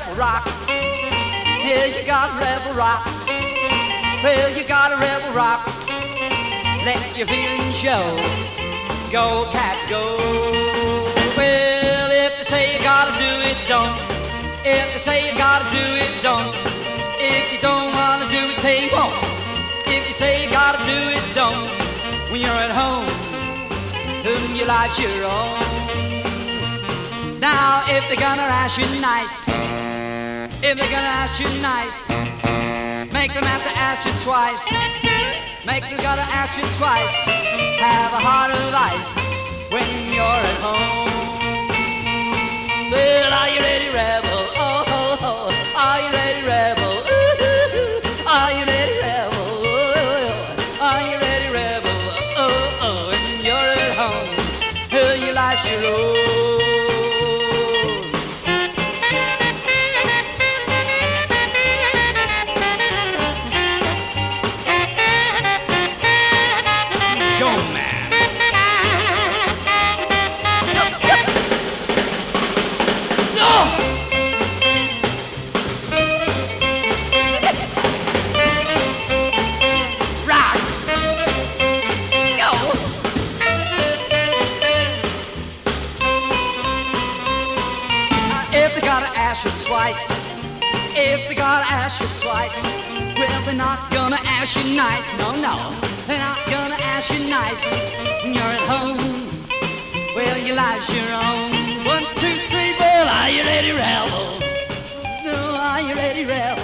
rebel rock. Yeah, you gotta rebel rock. Well, you gotta rebel rock. Let your feelings show. Go, cat, go. Well, if they say you gotta do it, don't. If they say you gotta do it, don't. If you don't wanna do it, say you won't. If you say you gotta do it, don't. When you're at home, doing your life your own. Now, if they're gonna ask you nice, if they're gonna ask you nice, make them have to ask you twice. Make them gotta ask you twice. Have a heart of ice when you're at home. Well, are you ready, rebel? Oh, oh, oh. Are you ready, rebel? Ooh, are you ready, rebel? Oh, are you ready, rebel? Oh, oh. When you're at home, who your life's your own. Twice. If they gotta ask you twice, well, they're not gonna ask you nice. No, no, they're not gonna ask you nice. When you're at home, well, your life's your own. One, two, three, well, are you ready, rebel? No, are you ready, rebel?